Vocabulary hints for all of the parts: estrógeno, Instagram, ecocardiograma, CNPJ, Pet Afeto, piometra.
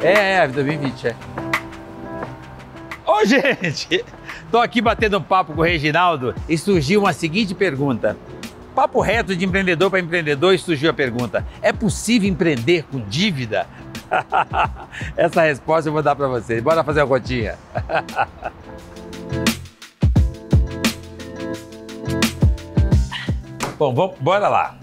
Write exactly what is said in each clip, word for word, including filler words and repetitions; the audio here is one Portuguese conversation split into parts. É, é, dois mil e vinte, é. Ô, gente, tô aqui batendo um papo com o Reginaldo e surgiu uma seguinte pergunta. Papo reto de empreendedor para empreendedor e surgiu a pergunta, é possível empreender com dívida? Essa resposta eu vou dar para vocês. Bora fazer uma continha. Bom, vamos, bora lá.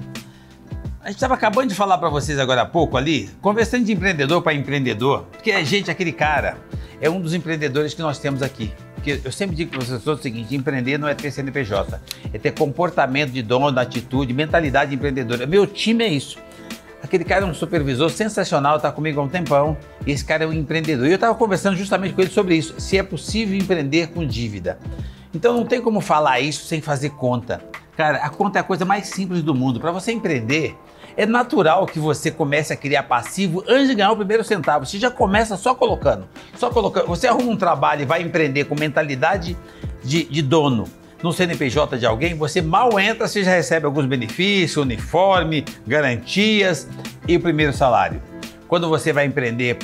A gente estava acabando de falar para vocês agora há pouco ali, conversando de empreendedor para empreendedor, porque a gente, aquele cara, é um dos empreendedores que nós temos aqui. Porque eu sempre digo para vocês o seguinte, empreender não é ter C N P J, é ter comportamento de dono, atitude, mentalidade empreendedora. Meu time é isso. Aquele cara é um supervisor sensacional, está comigo há um tempão, e esse cara é um empreendedor. E eu estava conversando justamente com ele sobre isso, se é possível empreender com dívida. Então não tem como falar isso sem fazer conta. Cara, a conta é a coisa mais simples do mundo. Para você empreender, é natural que você comece a criar passivo antes de ganhar o primeiro centavo. Você já começa só colocando. Só colocando. Você arruma um trabalho e vai empreender com mentalidade de, de dono no C N P J de alguém, você mal entra, você já recebe alguns benefícios, uniforme, garantias e o primeiro salário. Quando você vai empreender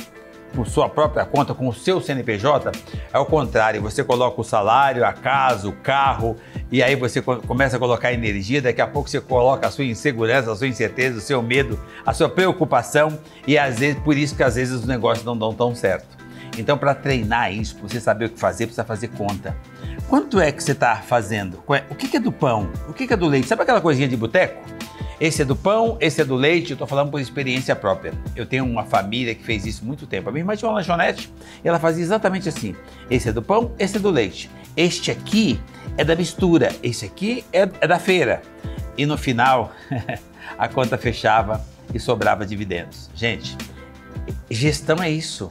por sua própria conta, com o seu C N P J, é o contrário, você coloca o salário, a casa, o carro, e aí você começa a colocar energia, daqui a pouco você coloca a sua insegurança, a sua incerteza, o seu medo, a sua preocupação, e às vezes, por isso que às vezes os negócios não dão tão certo. Então, para treinar isso, para você saber o que fazer, precisa fazer conta. Quanto é que você está fazendo? O que é do pão? O que é do leite? Sabe aquela coisinha de boteco? Esse é do pão, esse é do leite, eu tô falando por experiência própria. Eu tenho uma família que fez isso há muito tempo. A minha irmã tinha uma lanchonete e ela fazia exatamente assim. Esse é do pão, esse é do leite. Este aqui é da mistura, esse aqui é, é da feira. E no final, a conta fechava e sobrava dividendos. Gente, gestão é isso.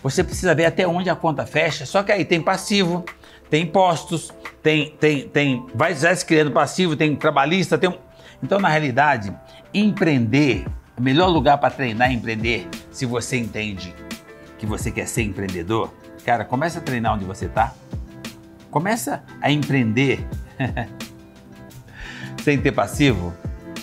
Você precisa ver até onde a conta fecha, só que aí tem passivo, tem impostos, tem, tem, tem, vai se criando passivo, tem trabalhista, tem um... Então, na realidade, empreender, o melhor lugar para treinar é empreender. Se você entende que você quer ser empreendedor, cara, começa a treinar onde você está. Começa a empreender sem ter passivo.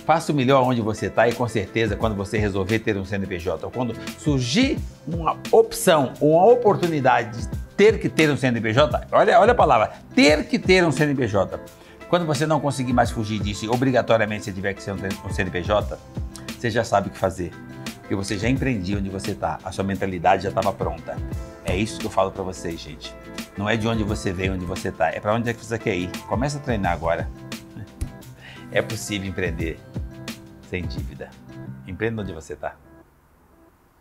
Faça o melhor onde você está e, com certeza, quando você resolver ter um C N P J, ou quando surgir uma opção, uma oportunidade de ter que ter um C N P J, olha, olha a palavra, ter que ter um C N P J. Quando você não conseguir mais fugir disso e obrigatoriamente você tiver que ser um C N P J, você já sabe o que fazer, porque você já empreendia onde você está, a sua mentalidade já estava pronta. É isso que eu falo para vocês, gente. Não é de onde você veio, onde você está, é para onde é que você quer ir. Começa a treinar agora. É possível empreender sem dívida. Empreenda onde você está.